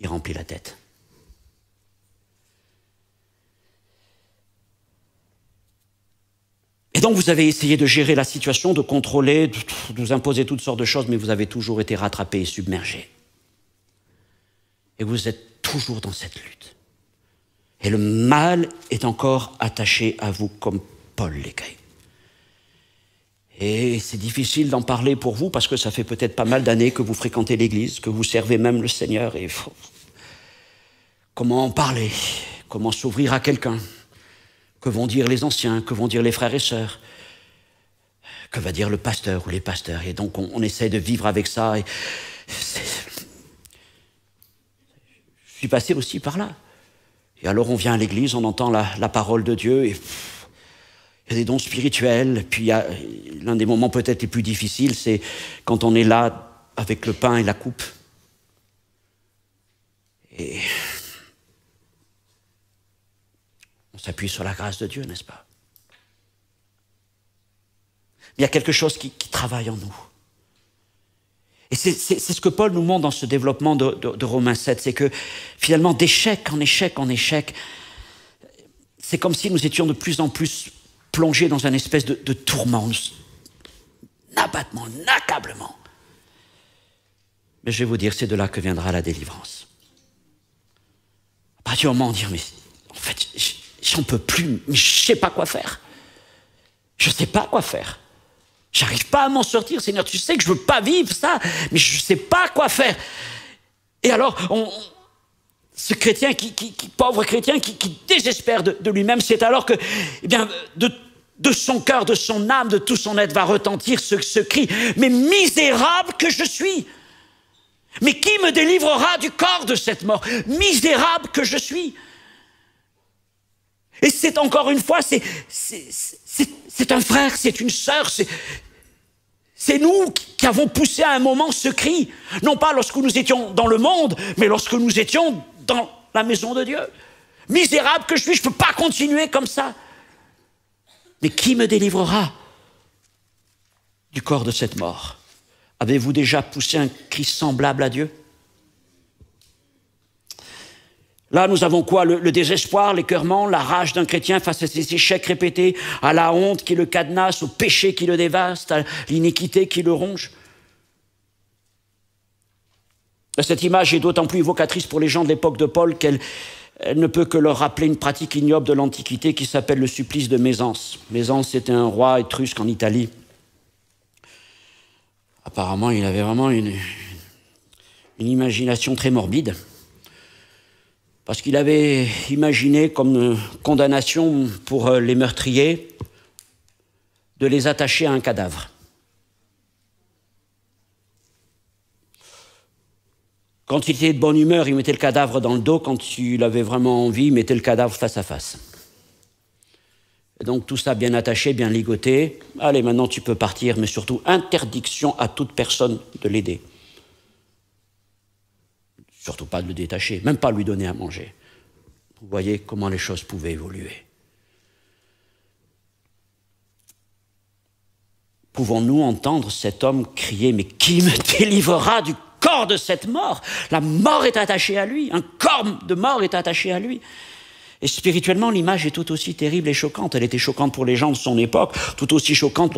il remplit la tête. Donc vous avez essayé de gérer la situation, de contrôler, de vous imposer toutes sortes de choses, mais vous avez toujours été rattrapé et submergé. Et vous êtes toujours dans cette lutte. Et le mal est encore attaché à vous, comme Paul l'écrit. Et c'est difficile d'en parler pour vous, parce que ça fait peut-être pas mal d'années que vous fréquentez l'Église, que vous servez même le Seigneur. Et comment en parler? Comment s'ouvrir à quelqu'un? Que vont dire les anciens? Que vont dire les frères et sœurs? Que va dire le pasteur ou les pasteurs? Et donc on essaie de vivre avec ça. Et je suis passé aussi par là. Et alors on vient à l'église, on entend la parole de Dieu, et il y a des dons spirituels. Puis l'un des moments peut-être les plus difficiles, c'est quand on est là avec le pain et la coupe. Et on s'appuie sur la grâce de Dieu, n'est-ce pas? Il y a quelque chose qui travaille en nous. Et c'est ce que Paul nous montre dans ce développement de Romains 7, c'est que finalement, d'échec en échec en échec, c'est comme si nous étions de plus en plus plongés dans une espèce de tourment, d'abattement, d'accablement. Mais je vais vous dire, c'est de là que viendra la délivrance. À partir du moment où on dit, mais en fait, j'en peux plus, mais je ne sais pas quoi faire. Je ne sais pas quoi faire. J'arrive pas à m'en sortir, Seigneur, tu sais que je veux pas vivre ça, mais je sais pas quoi faire. Et alors, ce chrétien, pauvre chrétien, qui désespère de lui-même, c'est alors que, eh bien, de son cœur, de son âme, de tout son être va retentir ce cri, mais misérable que je suis! Mais qui me délivrera du corps de cette mort? Misérable que je suis! Et c'est encore une fois, c'est un frère, c'est une sœur, c'est nous qui avons poussé à un moment ce cri. Non pas lorsque nous étions dans le monde, mais lorsque nous étions dans la maison de Dieu. Misérable que je suis, je ne peux pas continuer comme ça. Mais qui me délivrera du corps de cette mort? Avez-vous déjà poussé un cri semblable à Dieu? Là, nous avons quoi? Le désespoir, l'écœurement, la rage d'un chrétien face à ses échecs répétés, à la honte qui le cadenasse, au péché qui le dévaste, à l'iniquité qui le ronge. Cette image est d'autant plus évocatrice pour les gens de l'époque de Paul qu'elle ne peut que leur rappeler une pratique ignoble de l'Antiquité qui s'appelle le supplice de Mésence. Mésence était un roi étrusque en Italie. Apparemment, il avait vraiment une imagination très morbide. Parce qu'il avait imaginé comme condamnation pour les meurtriers de les attacher à un cadavre. Quand il était de bonne humeur, il mettait le cadavre dans le dos. Quand il avait vraiment envie, il mettait le cadavre face à face. Et donc tout ça bien attaché, bien ligoté. Allez, maintenant tu peux partir, mais surtout interdiction à toute personne de l'aider. Surtout pas de le détacher, même pas lui donner à manger. Vous voyez comment les choses pouvaient évoluer. Pouvons-nous entendre cet homme crier « Mais qui me délivrera du corps de cette mort ?» La mort est attachée à lui, un corps de mort est attaché à lui. Et spirituellement, l'image est tout aussi terrible et choquante. Elle était choquante pour les gens de son époque, tout aussi choquante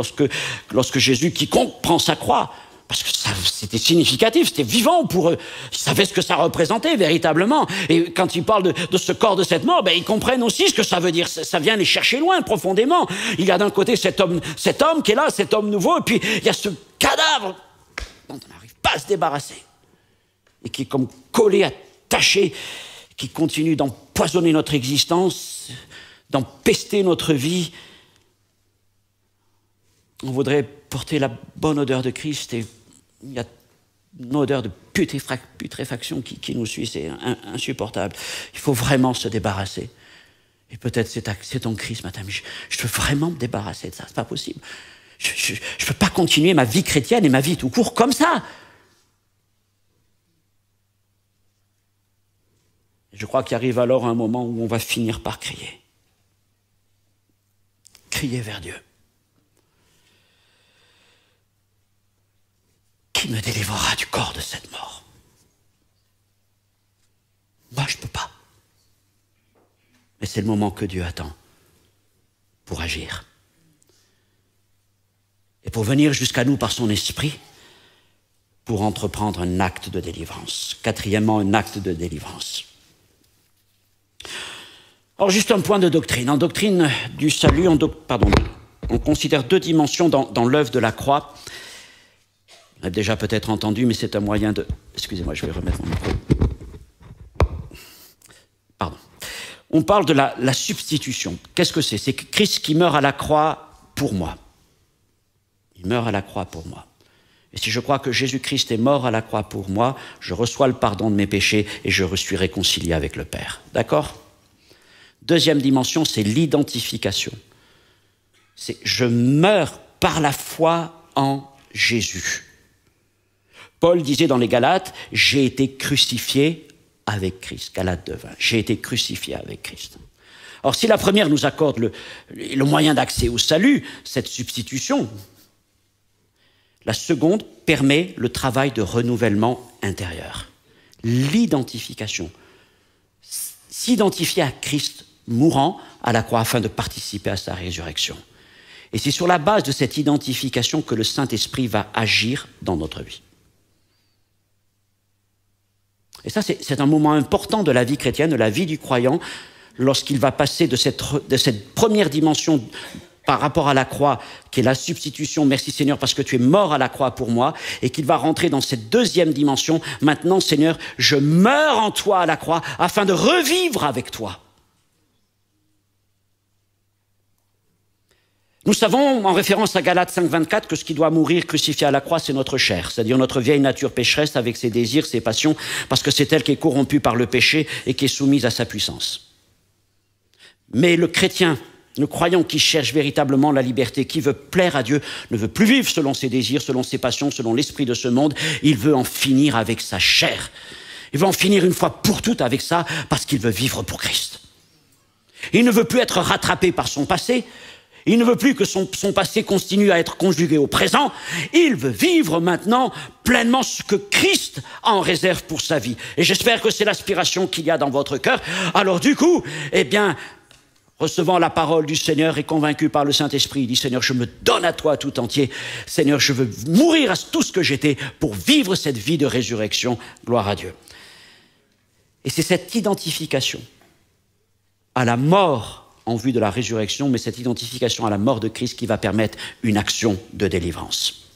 lorsque Jésus, quiconque prend sa croix, parce que c'était significatif, c'était vivant pour eux. Ils savaient ce que ça représentait véritablement. Et quand ils parlent de ce corps de cette mort, ben, ils comprennent aussi ce que ça veut dire. Ça vient les chercher loin, profondément. Il y a d'un côté cet homme qui est là, cet homme nouveau, et puis il y a ce cadavre dont on n'arrive pas à se débarrasser, et qui est comme collé, attaché, qui continue d'empoisonner notre existence, d'empester notre vie. On voudrait porter la bonne odeur de Christ et il y a une odeur de putréfaction qui nous suit, c'est insupportable. Il faut vraiment se débarrasser. Et peut-être c'est ton cri ce matin, mais je veux vraiment me débarrasser de ça, c'est pas possible. Je ne peux pas continuer ma vie chrétienne et ma vie tout court comme ça. Je crois qu'il arrive alors un moment où on va finir par crier. Crier vers Dieu. Qui me délivrera du corps de cette mort? Moi, je ne peux pas. Mais c'est le moment que Dieu attend pour agir. Et pour venir jusqu'à nous par son esprit, pour entreprendre un acte de délivrance. Quatrièmement, un acte de délivrance. Alors juste un point de doctrine. En doctrine du salut, on considère deux dimensions dans l'œuvre de la croix. Vous l'avez déjà peut-être entendu, mais c'est un moyen de... Excusez-moi, je vais remettre mon micro. Pardon. On parle de la substitution. Qu'est-ce que c'est? C'est Christ qui meurt à la croix pour moi. Il meurt à la croix pour moi. Et si je crois que Jésus-Christ est mort à la croix pour moi, je reçois le pardon de mes péchés et je suis réconcilié avec le Père. D'accord? Deuxième dimension, c'est l'identification. C'est je meurs par la foi en Jésus. Paul disait dans les Galates, j'ai été crucifié avec Christ. Galates 2:20, j'ai été crucifié avec Christ. Or, si la première nous accorde le moyen d'accès au salut, cette substitution, la seconde permet le travail de renouvellement intérieur. L'identification. S'identifier à Christ mourant à la croix afin de participer à sa résurrection. Et c'est sur la base de cette identification que le Saint-Esprit va agir dans notre vie. Et ça, c'est un moment important de la vie chrétienne, de la vie du croyant, lorsqu'il va passer de cette première dimension par rapport à la croix, qui est la substitution, merci Seigneur parce que tu es mort à la croix pour moi, et qu'il va rentrer dans cette deuxième dimension, maintenant Seigneur, je meurs en toi à la croix afin de revivre avec toi. Nous savons, en référence à Galates 5:24, que ce qui doit mourir crucifié à la croix, c'est notre chair, c'est-à-dire notre vieille nature pécheresse avec ses désirs, ses passions, parce que c'est elle qui est corrompue par le péché et qui est soumise à sa puissance. Mais le chrétien, le croyant qui cherche véritablement la liberté, qui veut plaire à Dieu, ne veut plus vivre selon ses désirs, selon ses passions, selon l'esprit de ce monde, il veut en finir avec sa chair. Il veut en finir une fois pour toutes avec ça, parce qu'il veut vivre pour Christ. Il ne veut plus être rattrapé par son passé. Il ne veut plus que son passé continue à être conjugué au présent. Il veut vivre maintenant pleinement ce que Christ a en réserve pour sa vie. Et j'espère que c'est l'aspiration qu'il y a dans votre cœur. Alors du coup, eh bien, recevant la parole du Seigneur et convaincu par le Saint-Esprit, il dit « Seigneur, je me donne à toi tout entier. Seigneur, je veux mourir à tout ce que j'étais pour vivre cette vie de résurrection. Gloire à Dieu. » Et c'est cette identification à la mort en vue de la résurrection, mais cette identification à la mort de Christ qui va permettre une action de délivrance.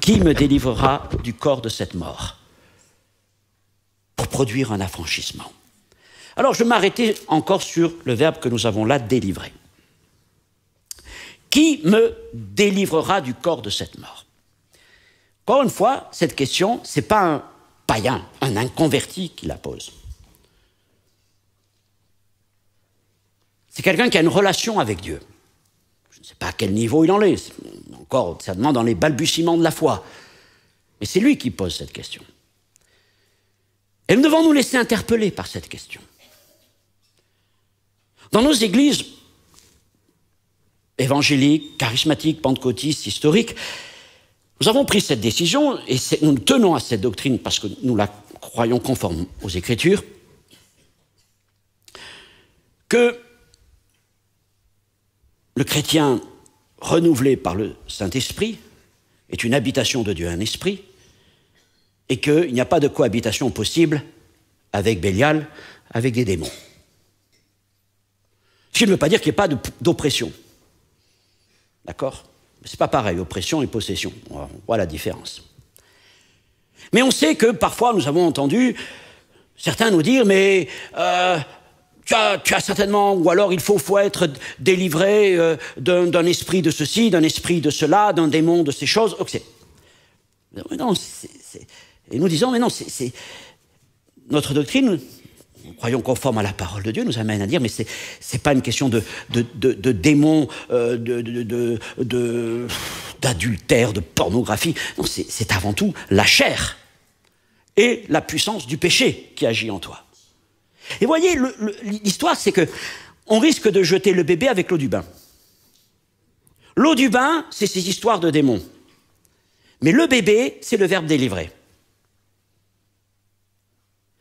Qui me délivrera du corps de cette mort pour produire un affranchissement? Alors, je vais m'arrêter encore sur le verbe que nous avons là, délivrer. Qui me délivrera du corps de cette mort? Encore une fois, cette question, ce n'est pas un païen, un inconverti qui la pose. C'est quelqu'un qui a une relation avec Dieu. Je ne sais pas à quel niveau il en est, encore certainement dans les balbutiements de la foi. Mais c'est lui qui pose cette question. Et nous devons nous laisser interpeller par cette question. Dans nos églises évangéliques, charismatiques, pentecôtistes, historiques, nous avons pris cette décision, et nous tenons à cette doctrine parce que nous la croyons conforme aux Écritures, que le chrétien renouvelé par le Saint-Esprit est une habitation de Dieu, un esprit, et qu'il n'y a pas de cohabitation possible avec Bélial, avec des démons. Ce qui ne veut pas dire qu'il n'y ait pas d'oppression. D'accord? C'est pas pareil, oppression et possession. On voit la différence. Mais on sait que parfois, nous avons entendu certains nous dire, mais... Tu as certainement, ou alors il faut être délivré d'un esprit de ceci, d'un esprit de cela, d'un démon de ces choses. Okay. Non, et nous disons, mais non, notre doctrine, nous croyons conforme à la parole de Dieu, nous amène à dire, mais ce n'est pas une question de démon, d'adultère, de pornographie. Non, c'est avant tout la chair et la puissance du péché qui agit en toi. Et voyez, l'histoire, c'est qu'on risque de jeter le bébé avec l'eau du bain. L'eau du bain, c'est ces histoires de démons. Mais le bébé, c'est le verbe délivrer.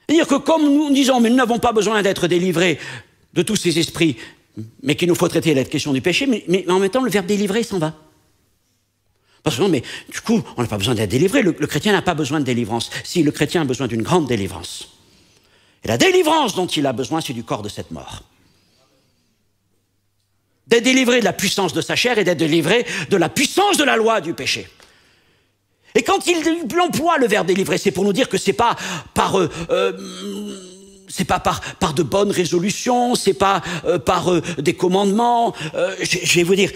C'est-à-dire que comme nous disons, mais nous n'avons pas besoin d'être délivrés de tous ces esprits, mais qu'il nous faut traiter la question du péché, mais en même temps, le verbe délivrer s'en va. Parce que non, mais du coup, on n'a pas besoin d'être délivré. Le chrétien n'a pas besoin de délivrance. Si, le chrétien a besoin d'une grande délivrance. Et la délivrance dont il a besoin, c'est du corps de cette mort. D'être délivré de la puissance de sa chair et d'être délivré de la puissance de la loi du péché. Et quand il emploie le verbe délivrer, c'est pour nous dire que c'est pas par... c'est pas par de bonnes résolutions, c'est pas par des commandements. Je vais vous dire,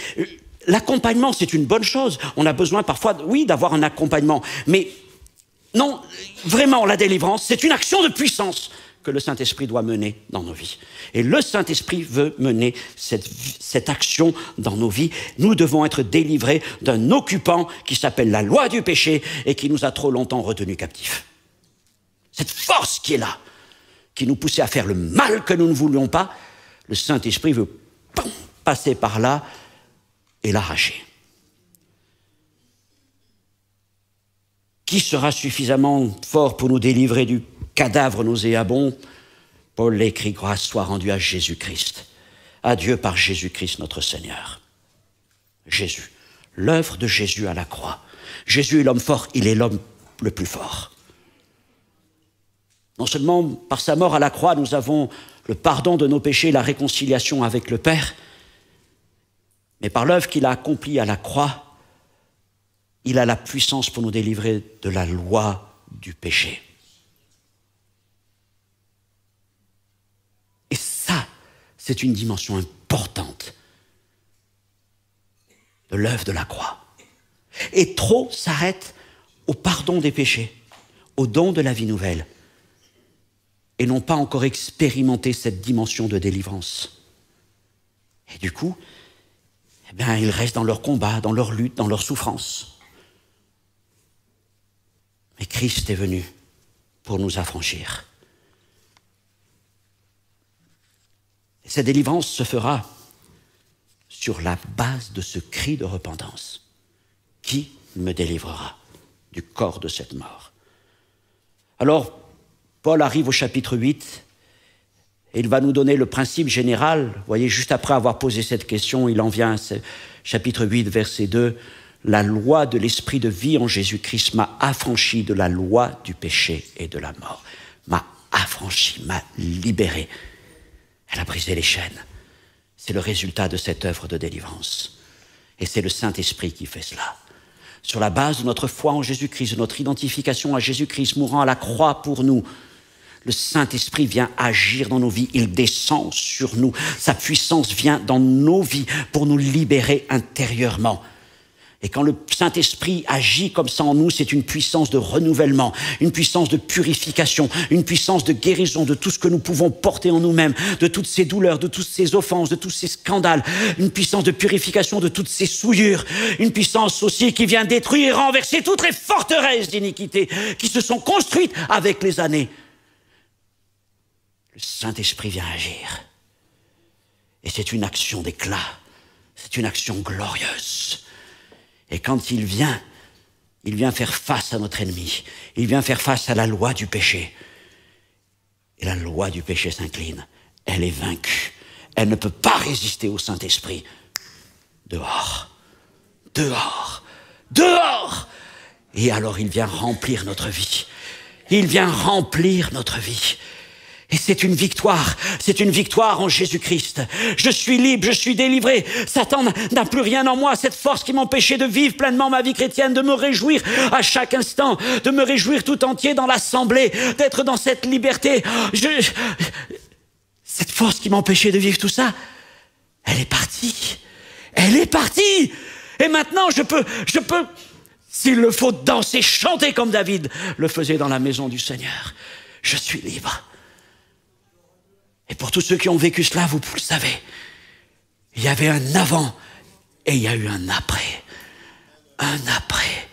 l'accompagnement, c'est une bonne chose. On a besoin parfois, oui, d'avoir un accompagnement. Mais non, vraiment, la délivrance, c'est une action de puissance que le Saint-Esprit doit mener dans nos vies. Et le Saint-Esprit veut mener cette action dans nos vies. Nous devons être délivrés d'un occupant qui s'appelle la loi du péché et qui nous a trop longtemps retenus captifs. Cette force qui est là, qui nous poussait à faire le mal que nous ne voulions pas, le Saint-Esprit veut passer par là et l'arracher. Qui sera suffisamment fort pour nous délivrer du cadavre nauséabond? Paul l'écrit, grâce soit rendue à Jésus-Christ, à Dieu par Jésus-Christ notre Seigneur. Jésus, l'œuvre de Jésus à la croix. Jésus est l'homme fort, il est l'homme le plus fort. Non seulement par sa mort à la croix, nous avons le pardon de nos péchés, la réconciliation avec le Père, mais par l'œuvre qu'il a accomplie à la croix, il a la puissance pour nous délivrer de la loi du péché. Et ça, c'est une dimension importante de l'œuvre de la croix. Et trop s'arrête au pardon des péchés, au don de la vie nouvelle, et n'ont pas encore expérimenté cette dimension de délivrance. Et du coup, eh bien, ils restent dans leur combat, dans leur lutte, dans leur souffrance. Mais Christ est venu pour nous affranchir. Et cette délivrance se fera sur la base de ce cri de repentance. Qui me délivrera du corps de cette mort? Alors, Paul arrive au chapitre 8 et il va nous donner le principe général. Vous voyez, juste après avoir posé cette question, il en vient à ce chapitre 8, verset 2. « La loi de l'esprit de vie en Jésus-Christ m'a affranchi de la loi du péché et de la mort. » M'a affranchi, m'a libéré. Elle a brisé les chaînes. C'est le résultat de cette œuvre de délivrance. Et c'est le Saint-Esprit qui fait cela. Sur la base de notre foi en Jésus-Christ, de notre identification à Jésus-Christ mourant à la croix pour nous, le Saint-Esprit vient agir dans nos vies, il descend sur nous. Sa puissance vient dans nos vies pour nous libérer intérieurement. Et quand le Saint-Esprit agit comme ça en nous, c'est une puissance de renouvellement, une puissance de purification, une puissance de guérison de tout ce que nous pouvons porter en nous-mêmes, de toutes ces douleurs, de toutes ces offenses, de tous ces scandales, une puissance de purification de toutes ces souillures, une puissance aussi qui vient détruire et renverser toutes les forteresses d'iniquité qui se sont construites avec les années. Le Saint-Esprit vient agir. Et c'est une action d'éclat, c'est une action glorieuse. Et quand il vient faire face à notre ennemi. Il vient faire face à la loi du péché. Et la loi du péché s'incline. Elle est vaincue. Elle ne peut pas résister au Saint-Esprit. Dehors. Dehors. Dehors. Et alors il vient remplir notre vie. Il vient remplir notre vie. Et c'est une victoire en Jésus-Christ. Je suis libre, je suis délivré. Satan n'a plus rien en moi, cette force qui m'empêchait de vivre pleinement ma vie chrétienne, de me réjouir à chaque instant, de me réjouir tout entier dans l'assemblée, d'être dans cette liberté. Cette force qui m'empêchait de vivre tout ça, elle est partie. Elle est partie. Et maintenant, je peux, s'il le faut, danser, chanter comme David le faisait dans la maison du Seigneur. Je suis libre. Et pour tous ceux qui ont vécu cela, vous le savez, il y avait un avant et il y a eu un après. Un après.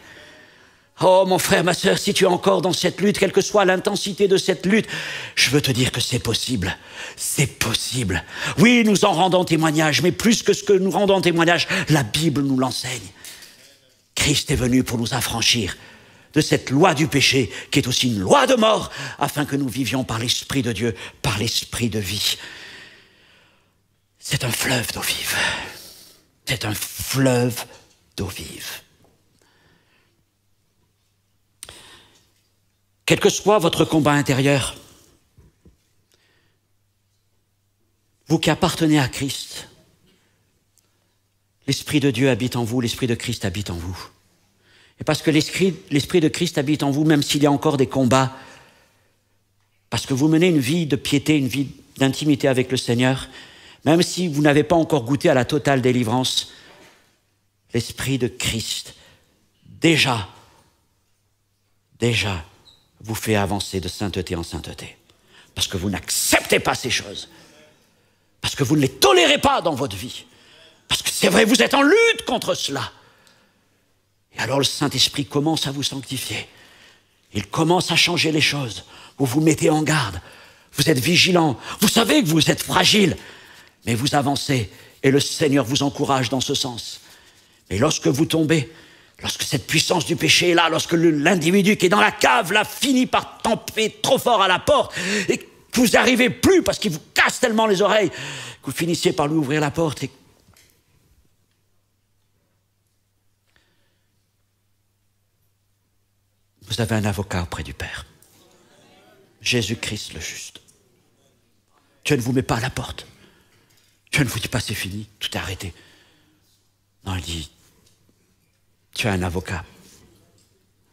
Oh mon frère, ma sœur, si tu es encore dans cette lutte, quelle que soit l'intensité de cette lutte, je veux te dire que c'est possible. C'est possible. Oui, nous en rendons témoignage, mais plus que ce que nous rendons témoignage, la Bible nous l'enseigne. Christ est venu pour nous affranchir de cette loi du péché, qui est aussi une loi de mort, afin que nous vivions par l'Esprit de Dieu, par l'Esprit de vie. C'est un fleuve d'eau vive. C'est un fleuve d'eau vive. Quel que soit votre combat intérieur, vous qui appartenez à Christ, l'Esprit de Dieu habite en vous, l'Esprit de Christ habite en vous. Et parce que l'Esprit de Christ habite en vous, même s'il y a encore des combats, parce que vous menez une vie de piété, une vie d'intimité avec le Seigneur, même si vous n'avez pas encore goûté à la totale délivrance, l'Esprit de Christ, déjà, vous fait avancer de sainteté en sainteté. Parce que vous n'acceptez pas ces choses. Parce que vous ne les tolérez pas dans votre vie. Parce que c'est vrai, vous êtes en lutte contre cela. Et alors le Saint-Esprit commence à vous sanctifier. Il commence à changer les choses. Vous vous mettez en garde. Vous êtes vigilant. Vous savez que vous êtes fragile. Mais vous avancez. Et le Seigneur vous encourage dans ce sens. Mais lorsque vous tombez, lorsque cette puissance du péché est là, lorsque l'individu qui est dans la cave là finit par tamper trop fort à la porte et que vous n'arrivez plus parce qu'il vous casse tellement les oreilles que vous finissez par lui ouvrir la porte et vous avez un avocat auprès du Père. Jésus-Christ le juste. Dieu ne vous met pas à la porte. Dieu ne vous dit pas c'est fini, tout est arrêté. Non, il dit, tu as un avocat.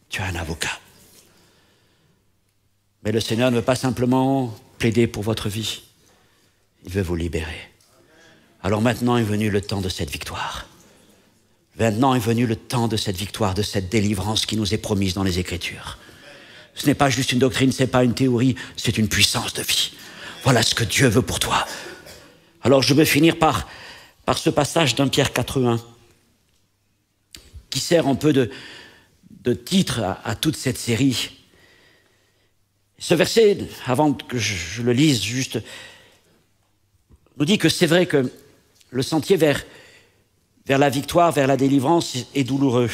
Tu as un avocat. Mais le Seigneur ne veut pas simplement plaider pour votre vie. Il veut vous libérer. Alors maintenant est venu le temps de cette victoire. Maintenant est venu le temps de cette victoire, de cette délivrance qui nous est promise dans les Écritures. Ce n'est pas juste une doctrine, ce n'est pas une théorie, c'est une puissance de vie. Voilà ce que Dieu veut pour toi. Alors je veux finir par ce passage d'1 Pierre 4:1. Qui sert un peu de titre à toute cette série. Ce verset, avant que je le lise, juste nous dit que c'est vrai que le sentier vers la victoire, vers la délivrance est douloureux.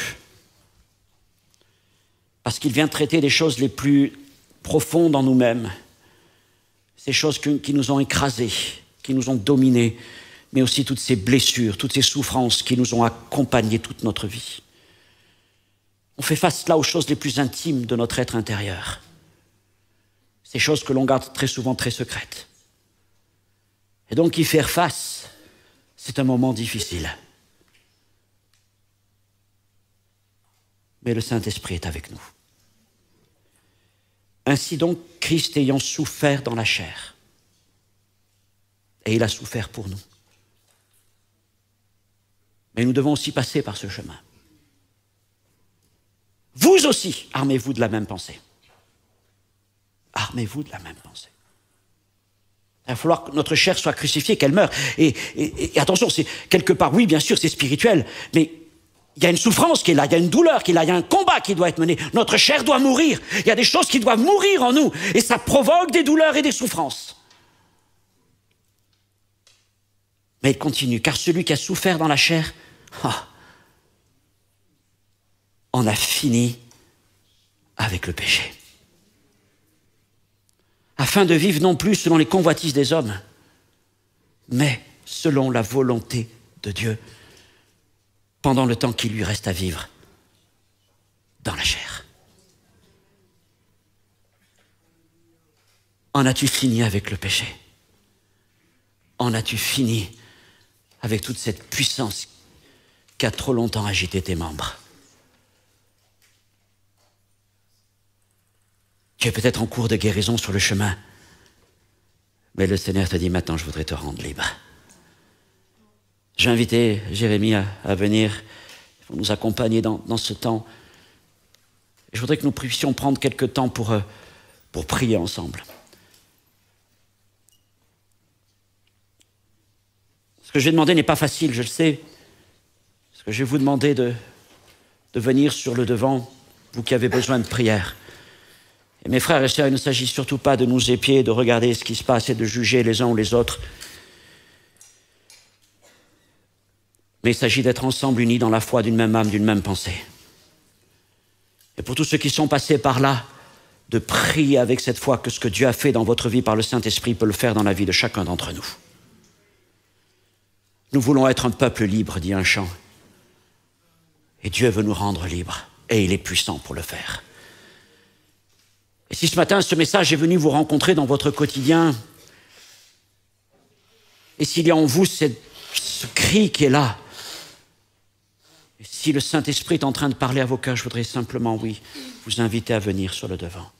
Parce qu'il vient traiter les choses les plus profondes en nous-mêmes. Ces choses qui nous ont écrasés, qui nous ont dominés, mais aussi toutes ces blessures, toutes ces souffrances qui nous ont accompagnés toute notre vie. On fait face là aux choses les plus intimes de notre être intérieur. Ces choses que l'on garde très souvent très secrètes. Et donc y faire face, c'est un moment difficile. Mais le Saint-Esprit est avec nous. Ainsi donc, Christ ayant souffert dans la chair, et il a souffert pour nous. Mais nous devons aussi passer par ce chemin. Vous aussi, armez-vous de la même pensée. Armez-vous de la même pensée. Il va falloir que notre chair soit crucifiée, qu'elle meure. Et attention, c'est quelque part, oui, bien sûr, c'est spirituel, mais il y a une souffrance qui est là, il y a une douleur qui est là, il y a un combat qui doit être mené. Notre chair doit mourir. Il y a des choses qui doivent mourir en nous. Et ça provoque des douleurs et des souffrances. Mais il continue, car celui qui a souffert dans la chair, on a fini avec le péché. Afin de vivre non plus selon les convoitises des hommes, mais selon la volonté de Dieu, pendant le temps qui lui reste à vivre dans la chair. En as-tu fini avec le péché? En as-tu fini avec toute cette puissance qui a trop longtemps agité tes membres? Tu es peut-être en cours de guérison sur le chemin, mais le Seigneur te dit, maintenant je voudrais te rendre libre. J'ai invité Jérémie à venir pour nous accompagner dans ce temps. Je voudrais que nous puissions prendre quelques temps pour prier ensemble. Ce que je vais demander n'est pas facile, je le sais. Ce que je vais vous demander de venir sur le devant, vous qui avez besoin de prière. Et mes frères et sœurs, il ne s'agit surtout pas de nous épier, de regarder ce qui se passe et de juger les uns ou les autres. Mais il s'agit d'être ensemble unis dans la foi, d'une même âme, d'une même pensée. Et pour tous ceux qui sont passés par là, de prier avec cette foi que ce que Dieu a fait dans votre vie par le Saint-Esprit peut le faire dans la vie de chacun d'entre nous. Nous voulons être un peuple libre, dit un chant. Et Dieu veut nous rendre libres. Et il est puissant pour le faire. Et si ce matin, ce message est venu vous rencontrer dans votre quotidien, Et s'il y a en vous ce cri qui est là, et si le Saint-Esprit est en train de parler à vos cœurs, je voudrais simplement, oui, vous inviter à venir sur le devant.